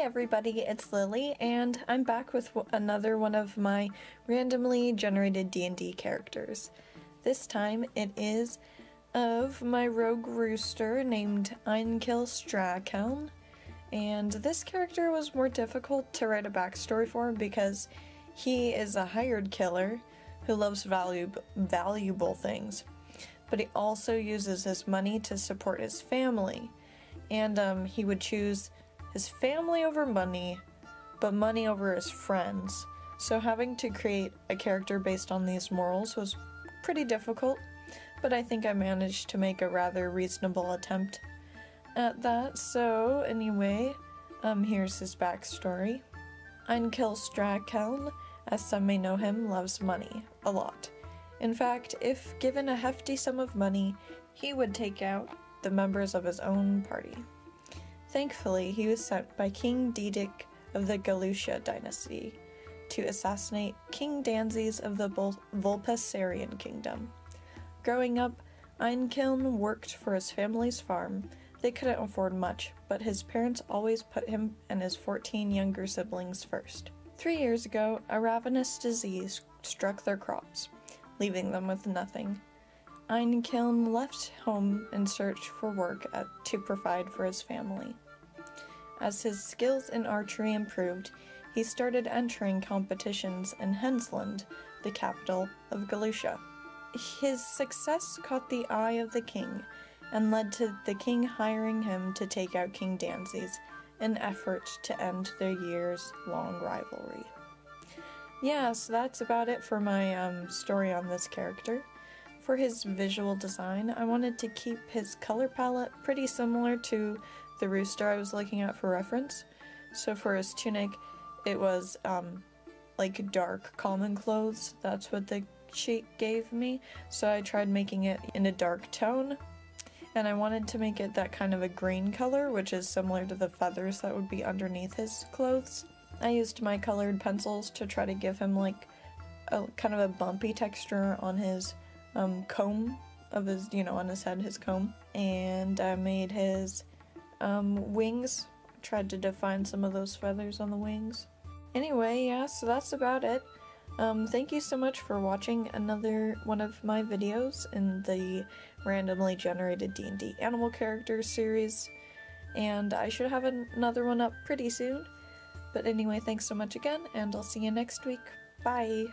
everybody, it's Lily, and I'm back with another one of my randomly generated D&D characters. This time it is of my rogue rooster named Einkil Strakeln, and this character was more difficult to write a backstory for because he is a hired killer who loves valuable things, but he also uses his money to support his family. And he would choose his family over money, but money over his friends. So having to create a character based on these morals was pretty difficult, but I think I managed to make a rather reasonable attempt at that. So anyway, here's his backstory. Einkil Strakeln, as some may know him, loves money a lot. In fact, if given a hefty sum of money, he would take out the members of his own party. Thankfully, he was sent by King Dedic of the Galicia dynasty to assassinate King Danzies of the Volpessarian kingdom. Growing up, Einkil worked for his family's farm. They couldn't afford much, but his parents always put him and his 14 younger siblings first. 3 years ago, a ravenous disease struck their crops, leaving them with nothing. Einkil left home in search for work to provide for his family. As his skills in archery improved, he started entering competitions in Hensland, the capital of Galicia. His success caught the eye of the king and led to the king hiring him to take out King Danzies, an effort to end their years-long rivalry. Yeah, so that's about it for my story on this character. For his visual design, I wanted to keep his color palette pretty similar to the rooster I was looking at for reference. So for his tunic, it was like dark common clothes. That's what the sheet gave me. So I tried making it in a dark tone, and I wanted to make it that kind of a green color, which is similar to the feathers that would be underneath his clothes. I used my colored pencils to try to give him like a kind of a bumpy texture on his comb of his, on his head, his comb. And I made his wings, tried to define some of those feathers on the wings. Anyway, yeah, so that's about it. Thank you so much for watching another one of my videos in the randomly generated D&D animal characters series, and I should have another one up pretty soon. But anyway, thanks so much again, and I'll see you next week. Bye!